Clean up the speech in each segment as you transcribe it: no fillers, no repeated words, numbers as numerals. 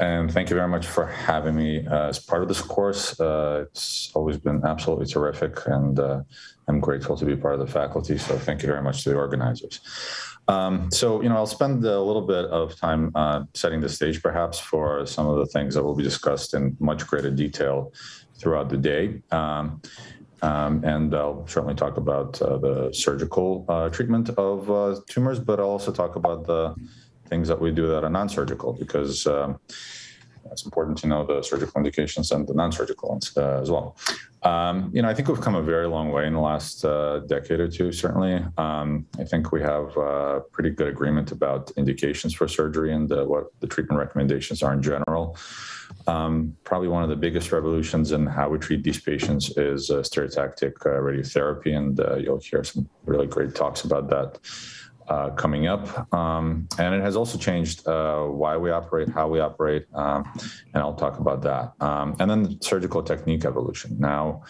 and thank you very much for having me as part of this course. It's always been absolutely terrific, and I'm grateful to be part of the faculty, so thank you very much to the organizers. So, I'll spend a little bit of time setting the stage, perhaps, for some of the things that will be discussed in much greater detail throughout the day. And I'll certainly talk about the surgical treatment of tumors, but I'll also talk about the things that we do that are non-surgical, because it's important to know the surgical indications and the non-surgical ones as well. I think we've come a very long way in the last decade or two, certainly. I think we have pretty good agreement about indications for surgery and what the treatment recommendations are in general. Probably one of the biggest revolutions in how we treat these patients is stereotactic radiotherapy, and you'll hear some really great talks about that coming up. And it has also changed why we operate, how we operate, and I'll talk about that. And then the surgical technique evolution. Now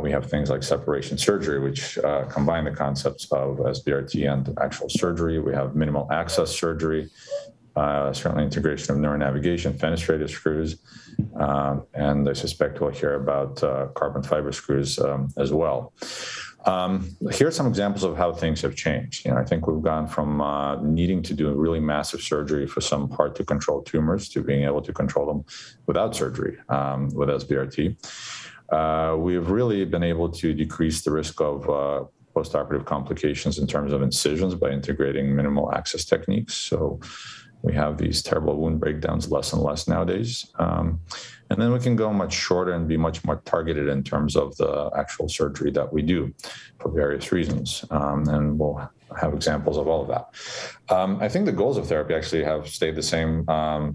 we have things like separation surgery, which combine the concepts of SBRT and actual surgery. We have minimal access surgery, certainly integration of neuronavigation, fenestrated screws, and I suspect we'll hear about carbon fiber screws as well. Here are some examples of how things have changed. I think we've gone from needing to do really massive surgery for some hard-to-control tumors to being able to control them without surgery with SBRT. We've really been able to decrease the risk of postoperative complications in terms of incisions by integrating minimal access techniques. So we have these terrible wound breakdowns less and less nowadays. And then we can go much shorter and be much more targeted in terms of the actual surgery that we do for various reasons. And we'll have examples of all of that. I think the goals of therapy actually have stayed the same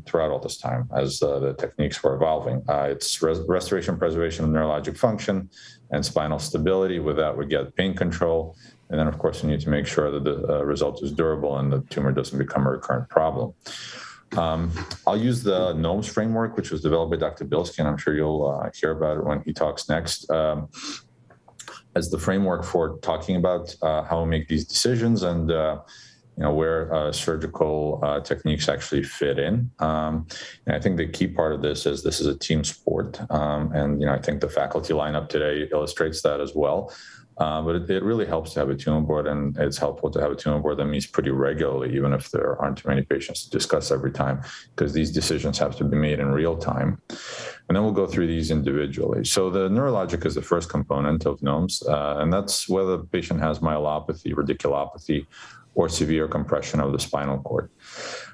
throughout all this time as the techniques were evolving. It's restoration, preservation of neurologic function and spinal stability. With that, we get pain control. And then, of course, you need to make sure that the result is durable and the tumor doesn't become a recurrent problem. I'll use the NOMS framework, which was developed by Dr. Bilsky, and I'm sure you'll hear about it when he talks next, as the framework for talking about how we make these decisions and where surgical techniques actually fit in. And I think the key part of this is a team sport. And, I think the faculty lineup today illustrates that as well. But it really helps to have a tumor board, and it's helpful to have a tumor board that meets pretty regularly, even if there aren't too many patients to discuss every time, because these decisions have to be made in real time. And then we'll go through these individually. So the neurologic is the first component of NOMS, and that's whether the patient has myelopathy, radiculopathy, or severe compression of the spinal cord.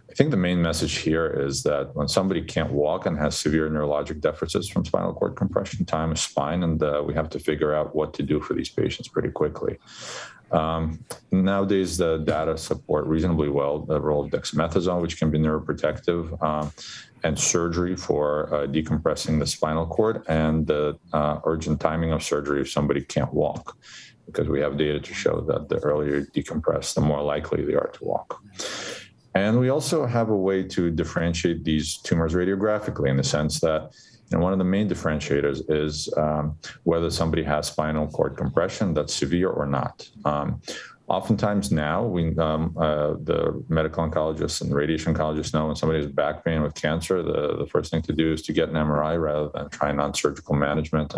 I think the main message here is that when somebody can't walk and has severe neurologic deficits from spinal cord compression, time is spine, and we have to figure out what to do for these patients pretty quickly. Nowadays, the data support reasonably well the role of dexamethasone, which can be neuroprotective, and surgery for decompressing the spinal cord, and the urgent timing of surgery if somebody can't walk, because we have data to show that the earlier you decompress, the more likely they are to walk. And we also have a way to differentiate these tumors radiographically, in the sense that one of the main differentiators is whether somebody has spinal cord compression that's severe or not. Oftentimes now, the medical oncologists and radiation oncologists know when somebody has back pain with cancer, the first thing to do is to get an MRI rather than try non-surgical management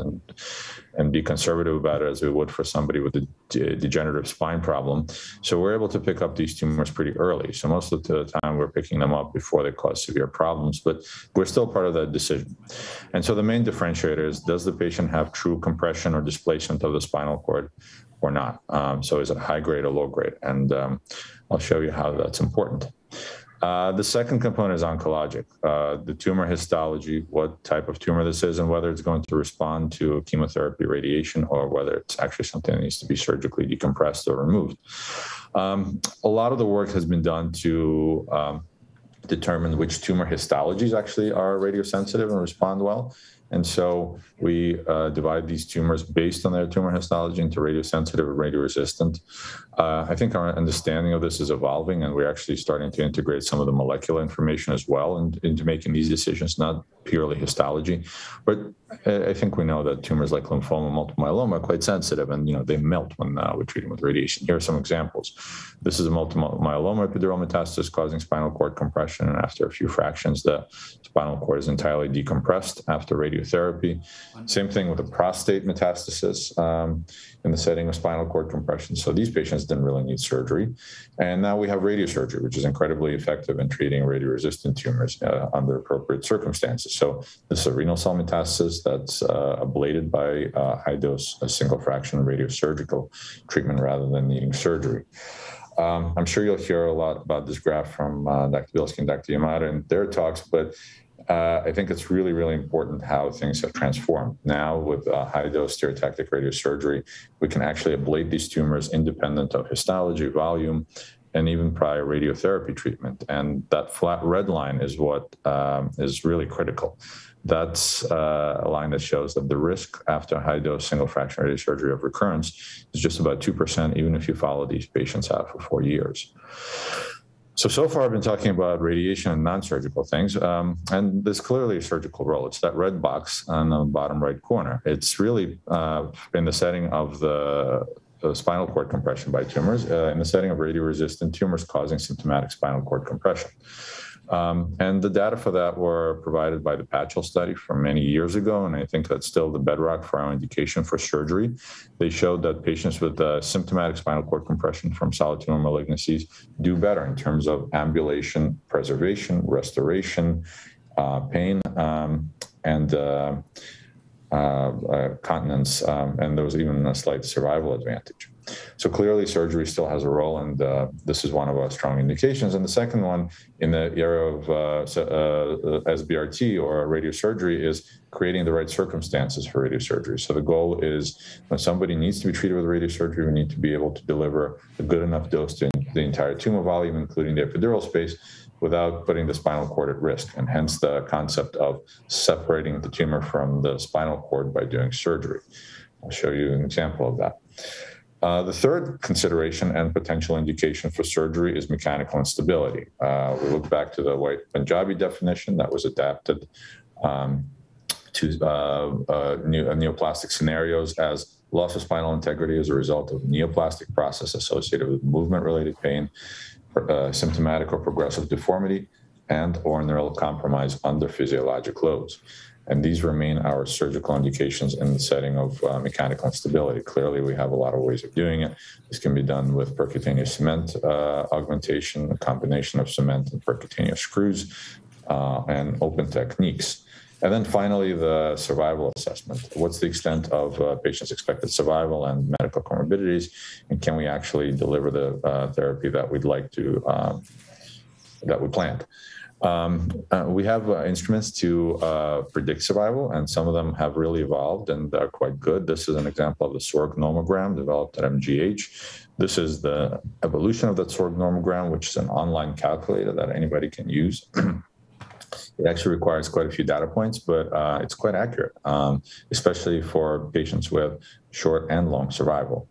and be conservative about it as we would for somebody with a degenerative spine problem. So we're able to pick up these tumors pretty early. So most of the time we're picking them up before they cause severe problems, but we're still part of that decision. And so the main differentiator is, does the patient have true compression or displacement of the spinal cord or not? So is it high grade or low grade? And I'll show you how that's important. The second component is oncologic, the tumor histology, what type of tumor this is, and whether it's going to respond to chemotherapy, radiation, or whether it's actually something that needs to be surgically decompressed or removed. A lot of the work has been done to determine which tumor histologies actually are radiosensitive and respond well, And so we divide these tumors based on their tumor histology into radiosensitive and radioresistant. I think our understanding of this is evolving, and we're actually starting to integrate some of the molecular information as well into making these decisions, not purely histology. But I think we know that tumors like lymphoma and multiple myeloma are quite sensitive, and they melt when we treat them with radiation. Here are some examples. This is a multiple myeloma epidural metastasis causing spinal cord compression, and after a few fractions, the spinal cord is entirely decompressed after radiotherapy. Same thing with a prostate metastasis in the setting of spinal cord compression. So these patients didn't really need surgery. And now we have radiosurgery, which is incredibly effective in treating radioresistant tumors under appropriate circumstances. So this is a renal cell metastasis that's ablated by high-dose single fraction radiosurgical treatment rather than needing surgery. I'm sure you'll hear a lot about this graph from Dr. Bilsky and Dr. Yamada in their talks, but I think it's really, really important how things have transformed. Now with high-dose stereotactic radiosurgery, we can actually ablate these tumors independent of histology, volume, and even prior radiotherapy treatment. And that flat red line is what is really critical. That's a line that shows that the risk after high-dose single-fraction radiosurgery of recurrence is just about 2%, even if you follow these patients out for 4 years. So far I've been talking about radiation and non-surgical things, and there's clearly a surgical role. It's that red box on the bottom right corner. It's really in the setting of the spinal cord compression by tumors, in the setting of radioresistant tumors causing symptomatic spinal cord compression. And the data for that were provided by the Patchell study from many years ago, and I think that's still the bedrock for our indication for surgery. They showed that patients with symptomatic spinal cord compression from solid tumor malignancies do better in terms of ambulation, preservation, restoration, pain, and continence, and there was even a slight survival advantage. So clearly surgery still has a role, and this is one of our strong indications. And the second one in the era of SBRT or radiosurgery is creating the right circumstances for radiosurgery. So the goal is when somebody needs to be treated with radiosurgery, we need to be able to deliver a good enough dose to the entire tumor volume, including the epidural space, without putting the spinal cord at risk, and hence the concept of separating the tumor from the spinal cord by doing surgery. I'll show you an example of that. The third consideration and potential indication for surgery is mechanical instability. We look back to the white Punjabi definition that was adapted to neoplastic scenarios as loss of spinal integrity as a result of neoplastic process associated with movement-related pain, symptomatic or progressive deformity, and or neural compromise under physiologic loads. And these remain our surgical indications in the setting of mechanical instability. Clearly, we have a lot of ways of doing it. This can be done with percutaneous cement augmentation, a combination of cement and percutaneous screws, and open techniques. And then finally, the survival assessment. What's the extent of patient's expected survival and medical comorbidities? And can we actually deliver the therapy that we'd like to, that we planned? We have instruments to predict survival, and some of them have really evolved and are quite good. This is an example of the SORG nomogram developed at MGH. This is the evolution of that SORG nomogram, which is an online calculator that anybody can use. It actually requires quite a few data points, but it's quite accurate, especially for patients with short and long survival.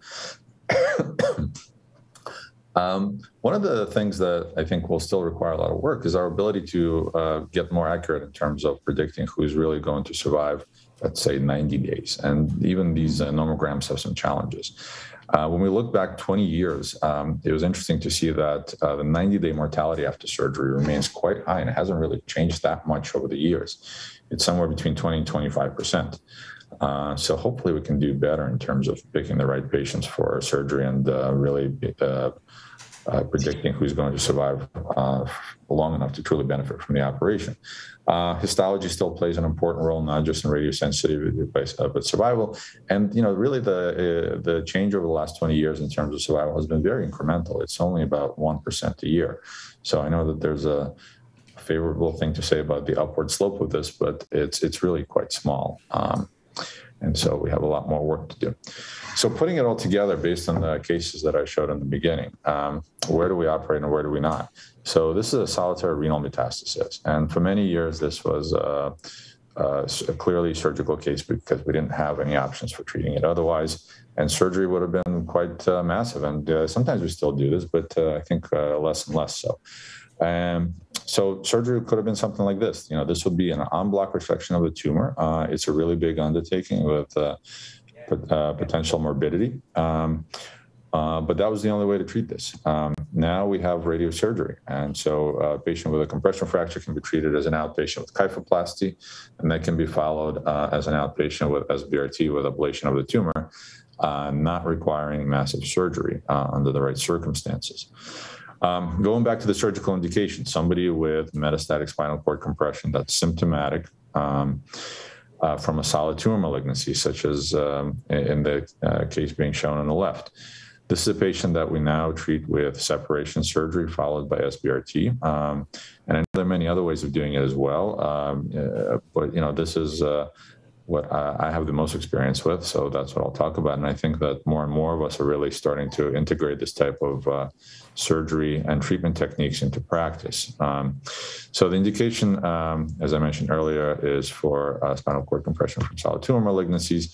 One of the things that I think will still require a lot of work is our ability to get more accurate in terms of predicting who's really going to survive, let's say, 90 days. And even these nomograms have some challenges. When we look back 20 years, it was interesting to see that the 90-day mortality after surgery remains quite high, and it hasn't really changed that much over the years. It's somewhere between 20 and 25%. So hopefully we can do better in terms of picking the right patients for surgery and really predicting who's going to survive long enough to truly benefit from the operation. Histology still plays an important role, not just in radiosensitivity, but survival. And really the change over the last 20 years in terms of survival has been very incremental. It's only about 1% a year. So I know that there's a favorable thing to say about the upward slope of this, but it's really quite small. And so we have a lot more work to do. So putting it all together based on the cases that I showed in the beginning, where do we operate and where do we not? So this is a solitary renal metastasis. And for many years, this was clearly surgical case because we didn't have any options for treating it otherwise. And surgery would have been quite massive. And sometimes we still do this, but I think less and less so. So surgery could have been something like this. You know, this would be an en bloc resection of the tumor. It's a really big undertaking with potential morbidity. But that was the only way to treat this. Now we have radiosurgery. And so a patient with a compression fracture can be treated as an outpatient with kyphoplasty, and that can be followed as an outpatient with SBRT with ablation of the tumor, not requiring massive surgery under the right circumstances. Going back to the surgical indication, somebody with metastatic spinal cord compression that's symptomatic from a solid tumor malignancy, such as in the case being shown on the left. This is a patient that we now treat with separation surgery followed by SBRT, and I know there are many other ways of doing it as well. But you know, this is what I have the most experience with, so that's what I'll talk about. And I think that more and more of us are really starting to integrate this type of surgery and treatment techniques into practice. So the indication, as I mentioned earlier, is for spinal cord compression from solid tumor malignancies.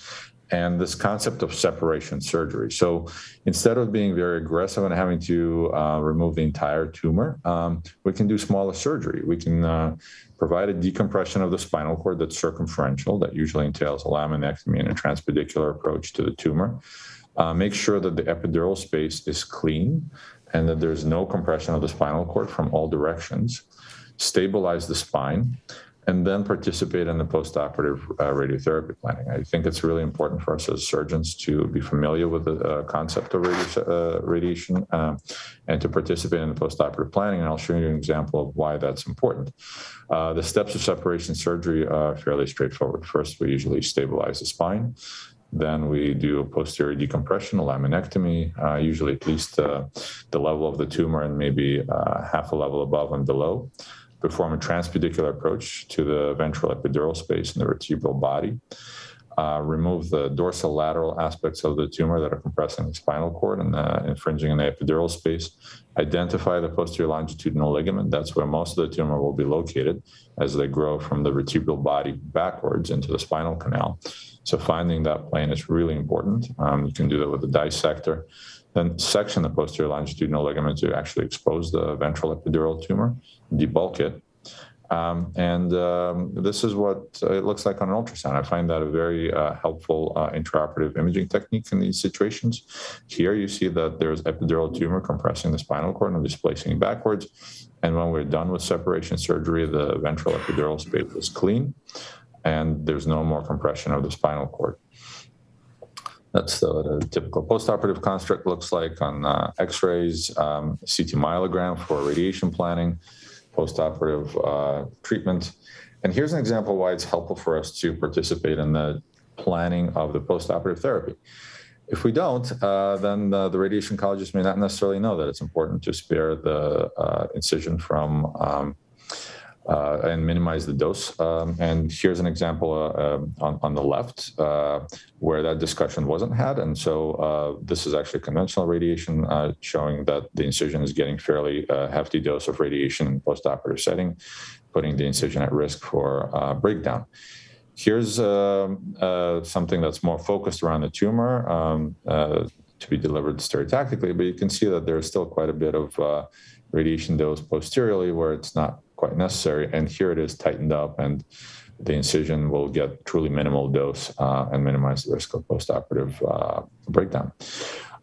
And this concept of separation surgery. So instead of being very aggressive and having to remove the entire tumor, we can do smaller surgery. We can provide a decompression of the spinal cord that's circumferential, that usually entails a laminectomy and a transpedicular approach to the tumor. Make sure that the epidural space is clean and that there's no compression of the spinal cord from all directions. Stabilize the spine, and then participate in the postoperative radiotherapy planning. I think it's really important for us as surgeons to be familiar with the concept of radiation and to participate in the postoperative planning. And I'll show you an example of why that's important. The steps of separation surgery are fairly straightforward. First, we usually stabilize the spine. Then we do a posterior decompression, a laminectomy, usually at least the level of the tumor and maybe half a level above and below. Perform a transpedicular approach to the ventral epidural space in the vertebral body, remove the dorsolateral aspects of the tumor that are compressing the spinal cord and infringing in the epidural space, identify the posterior longitudinal ligament. That's where most of the tumor will be located as they grow from the vertebral body backwards into the spinal canal. So finding that plane is really important. You can do that with a dissector. Then section the posterior longitudinal ligament to actually expose the ventral epidural tumor, debulk it. This is what it looks like on an ultrasound. I find that a very helpful intraoperative imaging technique in these situations. Here you see that there's epidural tumor compressing the spinal cord and displacing it backwards. And when we're done with separation surgery, the ventral epidural space is clean and there's no more compression of the spinal cord. That's what a typical postoperative construct looks like on x-rays, CT myelogram for radiation planning, postoperative treatment. And here's an example why it's helpful for us to participate in the planning of the postoperative therapy. If we don't, then the radiation oncologist may not necessarily know that it's important to spare the incision from and minimize the dose. And here's an example on the left where that discussion wasn't had. And so this is actually conventional radiation showing that the incision is getting fairly hefty dose of radiation in postoperative setting, putting the incision at risk for breakdown. Here's something that's more focused around the tumor to be delivered stereotactically, but you can see that there's still quite a bit of radiation dose posteriorly where it's not quite necessary, and here it is tightened up, and the incision will get truly minimal dose and minimize the risk of postoperative breakdown.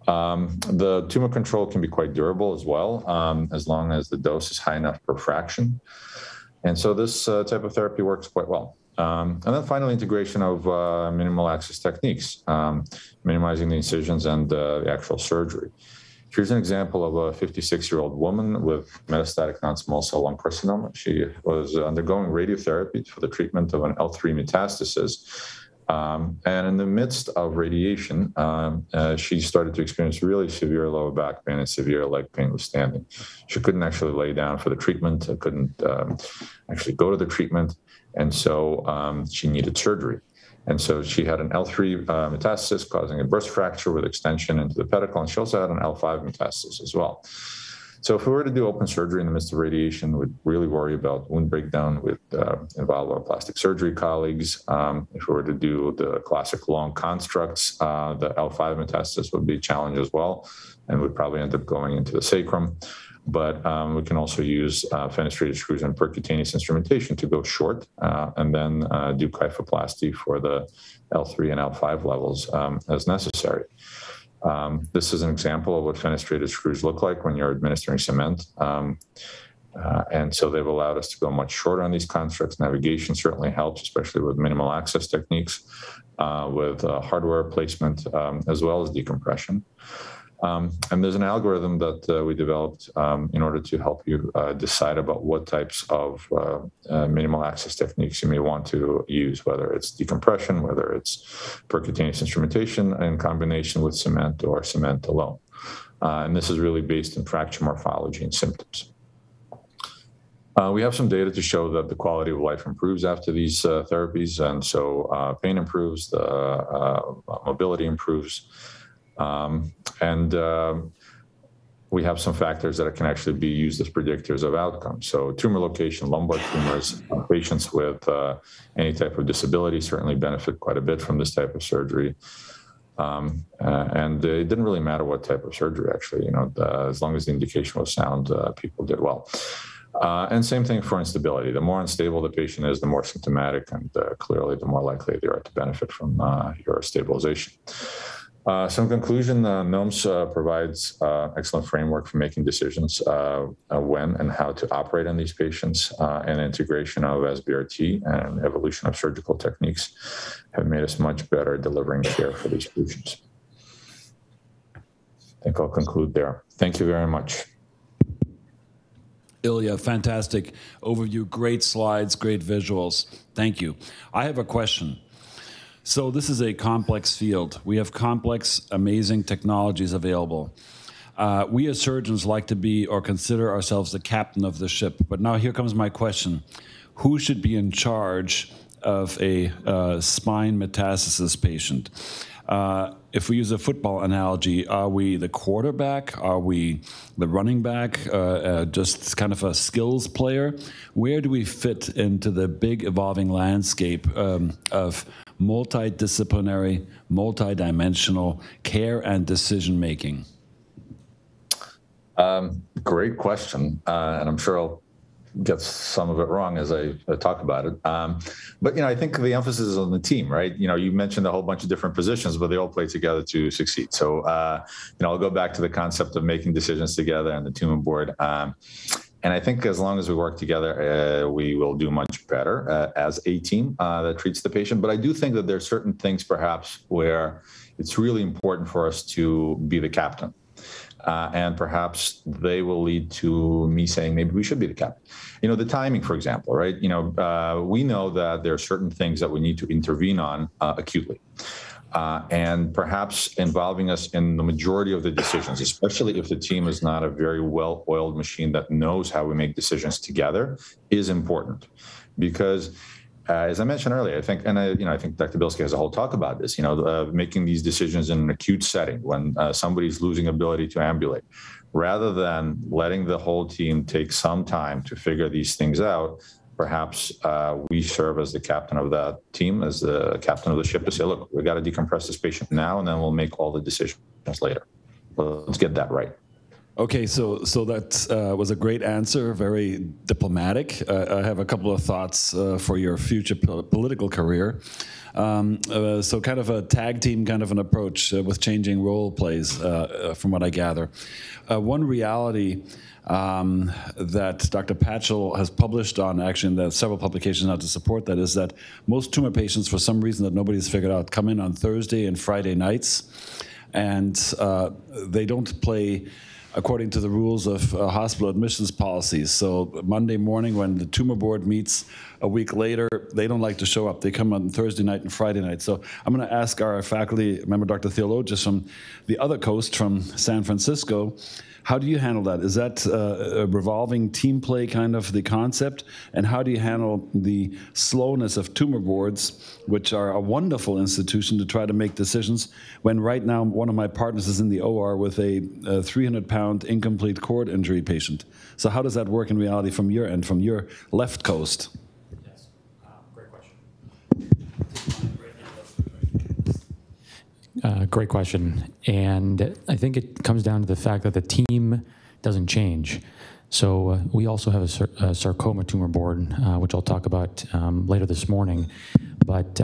The tumor control can be quite durable as well, as long as the dose is high enough per fraction, and so this type of therapy works quite well. And then finally, integration of minimal access techniques, minimizing the incisions and the actual surgery. Here's an example of a 56-year-old woman with metastatic non-small cell lung carcinoma. She was undergoing radiotherapy for the treatment of an L3 metastasis. And in the midst of radiation, she started to experience really severe lower back pain and severe leg pain with standing. She couldn't actually lay down for the treatment, couldn't actually go to the treatment, and so she needed surgery. And so she had an L3 metastasis causing a burst fracture with extension into the pedicle, and she also had an L5 metastasis as well. So if we were to do open surgery in the midst of radiation, we'd really worry about wound breakdown with valvuloplastic surgery colleagues. If we were to do the classic lung constructs, the L5 metastasis would be a challenge as well, and would probably end up going into the sacrum. But we can also use fenestrated screws and percutaneous instrumentation to go short, and then do kyphoplasty for the L3 and L5 levels as necessary. This is an example of what fenestrated screws look like when you're administering cement. And so they've allowed us to go much shorter on these constructs. Navigation certainly helps, especially with minimal access techniques, with hardware placement, as well as decompression. And there's an algorithm that we developed in order to help you decide about what types of minimal access techniques you may want to use, whether it's decompression, whether it's percutaneous instrumentation in combination with cement or cement alone. And this is really based on fracture morphology and symptoms. We have some data to show that the quality of life improves after these therapies. And so pain improves, the mobility improves. We have some factors that can actually be used as predictors of outcome. So tumor location, lumbar tumors, patients with any type of disability certainly benefit quite a bit from this type of surgery. And it didn't really matter what type of surgery, actually, you know, as long as the indication was sound, people did well. And same thing for instability. The more unstable the patient is, the more symptomatic, and clearly the more likely they are to benefit from your stabilization. So in conclusion, NOMS provides excellent framework for making decisions when and how to operate on these patients, and integration of SBRT and evolution of surgical techniques have made us much better delivering care for these patients. I think I'll conclude there. Thank you very much. Ilya, fantastic overview, great slides, great visuals. Thank you. I have a question. So this is a complex field. We have complex, amazing technologies available. We as surgeons like to be or consider ourselves the captain of the ship. But now here comes my question. Who should be in charge of a spine metastasis patient? If we use a football analogy, are we the quarterback? Are we the running back? Just kind of a skills player? Where do we fit into the big evolving landscape of multidisciplinary, multidimensional care and decision making? Great question, and I'm sure I'll get some of it wrong as I talk about it. But you know, I think the emphasis is on the team, right? You know, you mentioned a whole bunch of different positions, but they all play together to succeed. So you know, I'll go back to the concept of making decisions together and the team board. And I think as long as we work together, we will do much better as a team that treats the patient. But I do think that there are certain things perhaps where it's really important for us to be the captain. And perhaps they will lead to me saying maybe we should be the captain. You know, the timing, for example, right? You know, we know that there are certain things that we need to intervene on acutely. And perhaps involving us in the majority of the decisions, especially if the team is not a very well-oiled machine that knows how we make decisions together, is important. Because, as I mentioned earlier, I think, and I think Dr. Bilsky has a whole talk about this, you know, making these decisions in an acute setting when somebody's losing ability to ambulate, rather than letting the whole team take some time to figure these things out. Perhaps we serve as the captain of that team, as the captain of the ship, to say, look, we got to decompress this patient now, and then we'll make all the decisions later. Let's get that right. Okay, so that was a great answer, very diplomatic. I have a couple of thoughts for your future political career. So kind of a tag team kind of an approach with changing role plays, from what I gather. One reality that Dr. Patchell has published on, actually, and there are several publications now to support that, is that most tumor patients, for some reason that nobody's figured out, come in on Thursday and Friday nights, and they don't play according to the rules of hospital admissions policies. So Monday morning when the tumor board meets a week later, they don't like to show up. They come on Thursday night and Friday night. So I'm going to ask our faculty member, Dr. Theologius, from the other coast, from San Francisco, How do you handle that? Is that a revolving team play kind of the concept? And how do you handle the slowness of tumor boards, which are a wonderful institution to try to make decisions, when right now one of my partners is in the OR with a 300-pound incomplete cord injury patient? So how does that work in reality from your end, from your left coast? Yes, great question. Great question. And I think it comes down to the fact that the team doesn't change. So we also have a sarcoma tumor board, which I'll talk about later this morning. But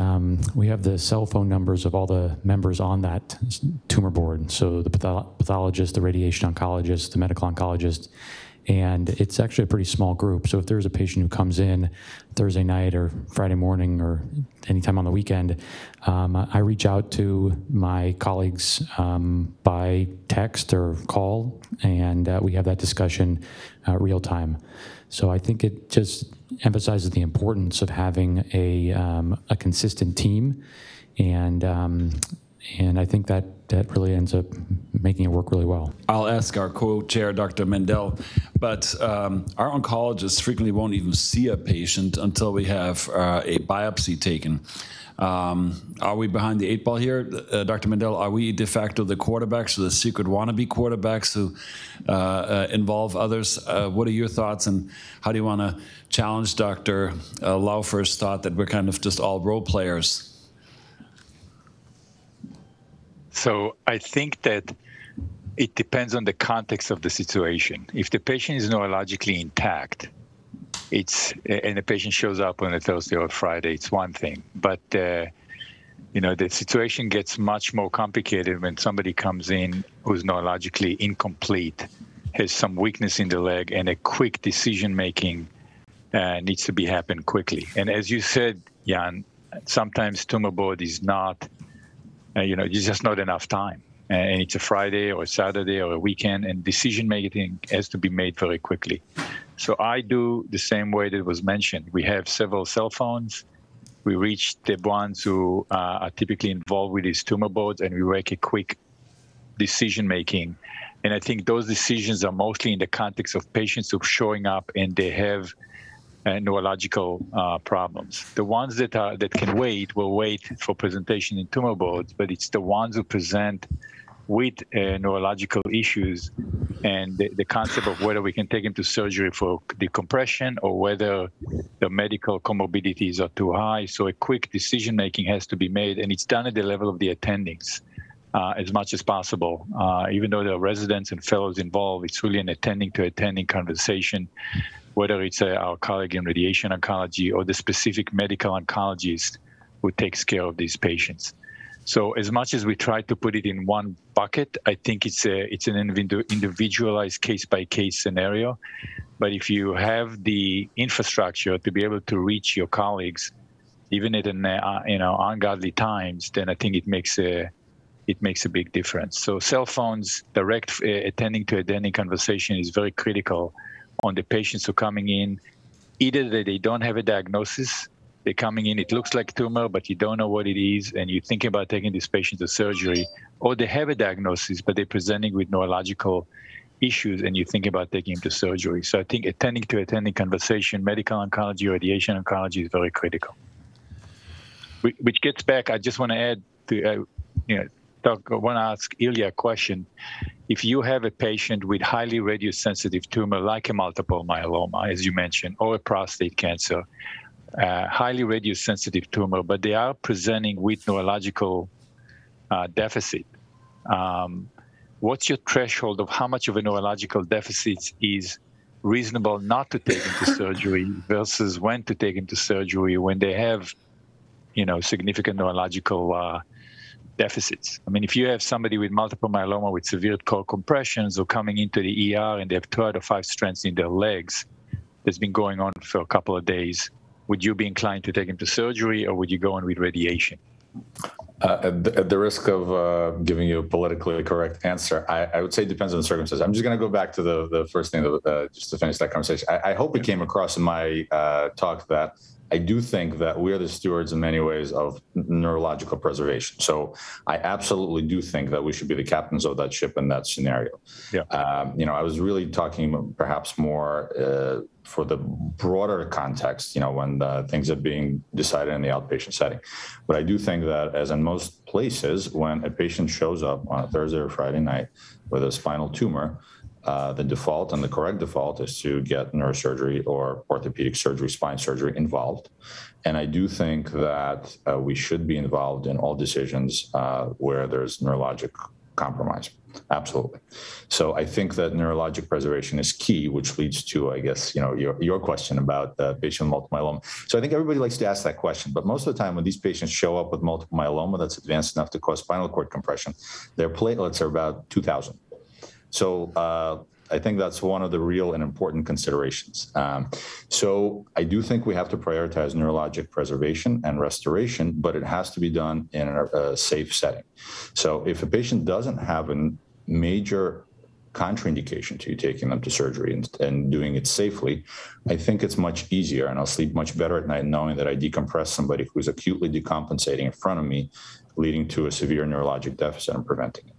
we have the cell phone numbers of all the members on that tumor board. So the pathologist, the radiation oncologist, the medical oncologist. And it's actually a pretty small group. So if there's a patient who comes in Thursday night or Friday morning or anytime on the weekend, I reach out to my colleagues by text or call, and we have that discussion real time. So I think it just emphasizes the importance of having a consistent team, and I think that really ends up making it work really well. I'll ask our co-chair, Dr. Mendel, but our oncologists frequently won't even see a patient until we have a biopsy taken. Are we behind the eight ball here? Dr. Mendel, are we de facto the quarterbacks or the secret wannabe quarterbacks who involve others? What are your thoughts, and how do you want to challenge Dr. Laufer's thought that we're kind of just all role players? So I think that it depends on the context of the situation. If the patient is neurologically intact, and the patient shows up on a Thursday or Friday, it's one thing. But you know, the situation gets much more complicated when somebody comes in who's neurologically incomplete, has some weakness in the leg, and a quick decision making needs to be happened quickly. And as you said, Jan, sometimes tumor board is not. You know, it's just not enough time. And it's a Friday or a Saturday or a weekend, and decision-making has to be made very quickly. So I do the same way that was mentioned. We have several cell phones. We reach the ones who are typically involved with these tumor boards, and we make a quick decision-making. And I think those decisions are mostly in the context of patients who are showing up and they have neurological problems. The ones that can wait will wait for presentation in tumor boards, but it's the ones who present with neurological issues, and the concept of whether we can take them to surgery for decompression or whether the medical comorbidities are too high. So a quick decision-making has to be made, and it's done at the level of the attendings as much as possible. Even though there are residents and fellows involved, it's really an attending-to-attending conversation, whether it's our colleague in radiation oncology or the specific medical oncologist who takes care of these patients. So as much as we try to put it in one bucket, I think it's an individualized case-by-case scenario. But if you have the infrastructure to be able to reach your colleagues, even at an ungodly times, then I think it makes a big difference. So cell phones, direct attending-to-attending conversation is very critical on the patients who are coming in, either that they don't have a diagnosis, they're coming in, it looks like tumor, but you don't know what it is, and you're thinking about taking this patient to surgery, or they have a diagnosis, but they're presenting with neurological issues, and you think about taking them to surgery. So I think attending to attending conversation, medical oncology, radiation oncology is very critical. Which gets back, I just want to add to, I want to ask Ilya a question. If you have a patient with highly radiosensitive tumor, like a multiple myeloma, as you mentioned, or a prostate cancer, highly radiosensitive tumor, but they are presenting with neurological deficit, what's your threshold of how much of a neurological deficit is reasonable not to take into surgery versus when to take into surgery when they have, you know, significant neurological deficits. I mean, if you have somebody with multiple myeloma with severe core compressions or coming into the ER and they have 2 out of 5 strands in their legs that's been going on for a couple of days, would you be inclined to take them to surgery, or would you go on with radiation? At the risk of giving you a politically correct answer, I would say it depends on the circumstances. I'm just going to go back to the first thing, just to finish that conversation. I hope it came across in my talk that I do think that we are the stewards in many ways of neurological preservation. So I absolutely do think that we should be the captains of that ship in that scenario. Yeah. You know, I was really talking perhaps more for the broader context, you know, when the things are being decided in the outpatient setting. But I do think that, as in most places, when a patient shows up on a Thursday or Friday night with a spinal tumor, the default and the correct default is to get neurosurgery or orthopedic surgery, spine surgery involved. And I do think that we should be involved in all decisions where there's neurologic compromise. Absolutely. So I think that neurologic preservation is key, which leads to, I guess, you know, your question about the patient with multiple myeloma. So I think everybody likes to ask that question, but most of the time when these patients show up with multiple myeloma that's advanced enough to cause spinal cord compression, their platelets are about 2,000. So I think that's one of the real and important considerations. So I do think we have to prioritize neurologic preservation and restoration, but it has to be done in a safe setting. So if a patient doesn't have a major contraindication to taking them to surgery and doing it safely, I think it's much easier, and I'll sleep much better at night knowing that I decompress somebody who's acutely decompensating in front of me, leading to a severe neurologic deficit and preventing it.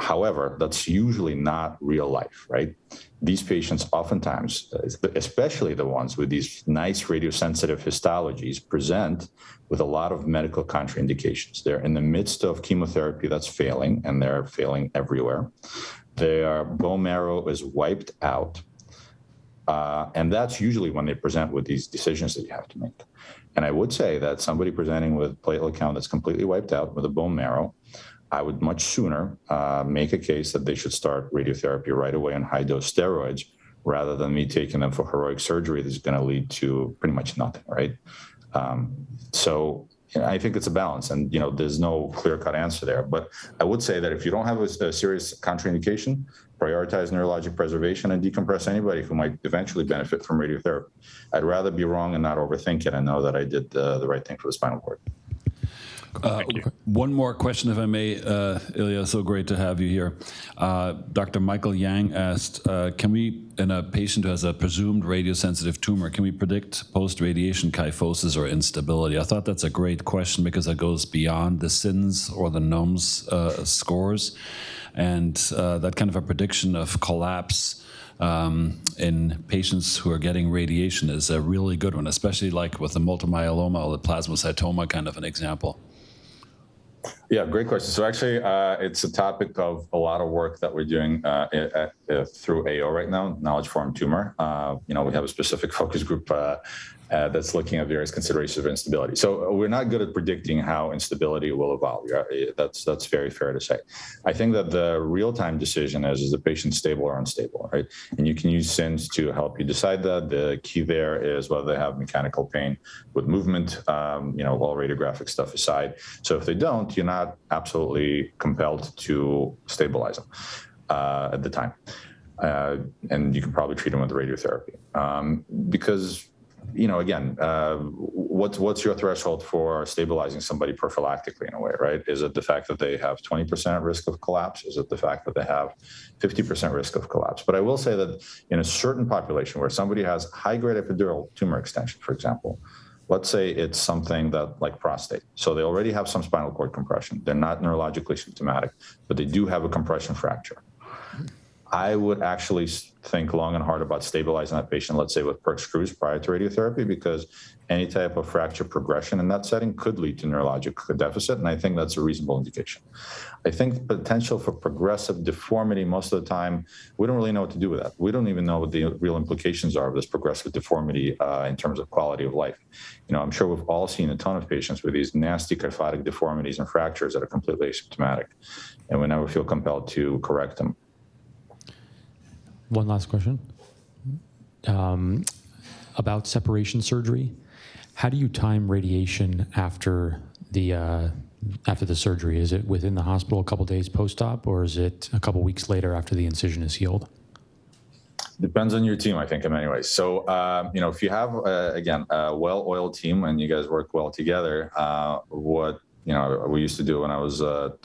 However, that's usually not real life, right? These patients oftentimes, especially the ones with these nice radiosensitive histologies, present with a lot of medical contraindications. They're in the midst of chemotherapy that's failing, and they're failing everywhere. Their bone marrow is wiped out. And that's usually when they present with these decisions that you have to make. And I would say that somebody presenting with platelet count that's completely wiped out with a bone marrow, I would much sooner make a case that they should start radiotherapy right away on high-dose steroids rather than me taking them for heroic surgery that's going to lead to pretty much nothing, right? So you know, I think it's a balance, and you know, there's no clear-cut answer there. But I would say that if you don't have a serious contraindication, prioritize neurologic preservation and decompress anybody who might eventually benefit from radiotherapy. I'd rather be wrong and not overthink it and know that I did the right thing for the spinal cord. One more question, if I may, Ilya, so great to have you here. Dr. Michael Yang asked, can we, in a patient who has a presumed radiosensitive tumor, can we predict post-radiation kyphosis or instability? I thought that's a great question because it goes beyond the SINS or the NOMS scores, and that kind of a prediction of collapse in patients who are getting radiation is a really good one, especially like with the multiple myeloma or the plasmacytoma kind of an example. Yeah, great question. So actually, it's a topic of a lot of work that we're doing through AO right now, Knowledge Forum Tumor. You know, we have a specific focus group that's looking at various considerations of instability. So we're not good at predicting how instability will evolve. That's very fair to say. I think that the real-time decision is the patient stable or unstable, right? And you can use SINS to help you decide that. The key there is whether they have mechanical pain with movement, you know, all radiographic stuff aside. So if they don't, you're not absolutely compelled to stabilize them at the time. And you can probably treat them with radiotherapy because, you know, again, what's your threshold for stabilizing somebody prophylactically in a way, right? Is it the fact that they have 20% risk of collapse? Is it the fact that they have 50% risk of collapse? But I will say that in a certain population where somebody has high-grade epidural tumor extension, for example, let's say it's something that, like prostate. So they already have some spinal cord compression. They're not neurologically symptomatic, but they do have a compression fracture. I would actually think long and hard about stabilizing that patient, let's say with PERC screws prior to radiotherapy, because any type of fracture progression in that setting could lead to neurologic deficit, and I think that's a reasonable indication. I think potential for progressive deformity, most of the time, we don't really know what to do with that. We don't even know what the real implications are of this progressive deformity in terms of quality of life. You know, I'm sure we've all seen a ton of patients with these nasty kyphotic deformities and fractures that are completely asymptomatic, and we never feel compelled to correct them. One last question about separation surgery. How do you time radiation after the surgery? Is it within the hospital a couple days post-op, or is it a couple weeks later after the incision is healed? Depends on your team, I think, in many ways. So, you know, if you have, again, a well-oiled team and you guys work well together, you know, we used to do when I was at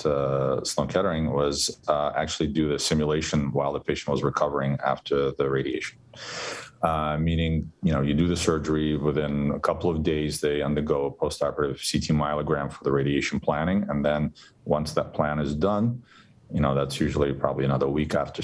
Sloan Kettering was actually do the simulation while the patient was recovering after the radiation. meaning, you know, you do the surgery, within a couple of days, they undergo a postoperative CT myelogram for the radiation planning. And then once that plan is done, you know, that's usually probably another week after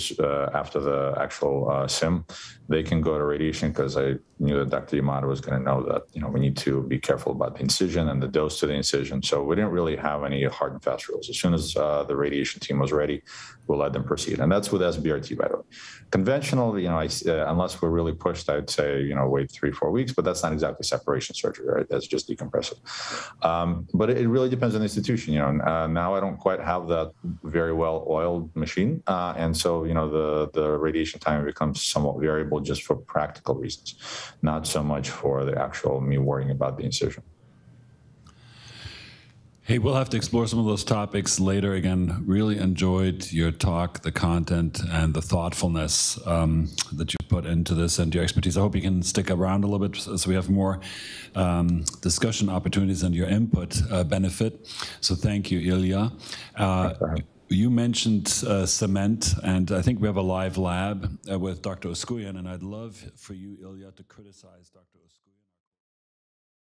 after the actual sim, they can go to radiation, because I knew that Dr. Yamada was going to know that, you know, we need to be careful about the incision and the dose to the incision. So we didn't really have any hard and fast rules. As soon as the radiation team was ready, we'll let them proceed. And that's with SBRT, by the way. Conventional, you know, unless we're really pushed, I'd say, you know, wait 3-4 weeks, but that's not exactly separation surgery, right? That's just decompressive. But it really depends on the institution, you know. Now I don't quite have that very well-oiled machine. And so, you know, the radiation time becomes somewhat variable just for practical reasons, not so much for the actual me worrying about the incision. Hey, we'll have to explore some of those topics later. Again, really enjoyed your talk, the content, and the thoughtfulness that you put into this and your expertise. I hope you can stick around a little bit so we have more discussion opportunities and your input benefit. So thank you, Ilya. You mentioned cement, and I think we have a live lab with Dr. Oskouyan, and I'd love for you, Ilya, to criticize Dr. Oskouyan.